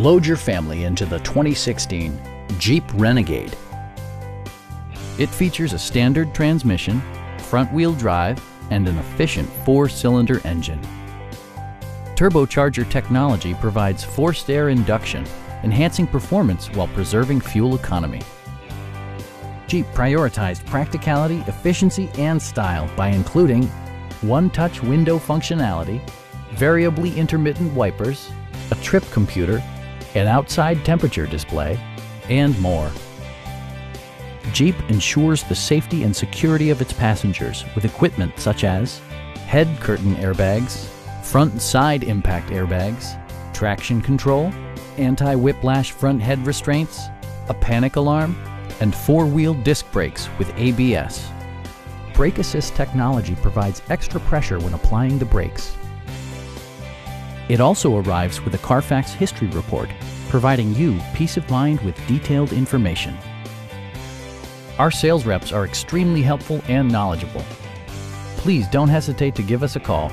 Load your family into the 2016 Jeep Renegade. It features a standard transmission, front-wheel drive, and an efficient four-cylinder engine. Turbocharger technology provides forced air induction, enhancing performance while preserving fuel economy. Jeep prioritized practicality, efficiency, and style by including one-touch window functionality, variably intermittent wipers, a trip computer, an outside temperature display, and more. Jeep ensures the safety and security of its passengers with equipment such as head curtain airbags, front and side impact airbags, traction control, anti-whiplash front head restraints, a panic alarm, and four-wheel disc brakes with ABS. Brake assist technology provides extra pressure when applying the brakes. It also arrives with a Carfax history report, providing you peace of mind with detailed information. Our sales reps are extremely helpful and knowledgeable. Please don't hesitate to give us a call.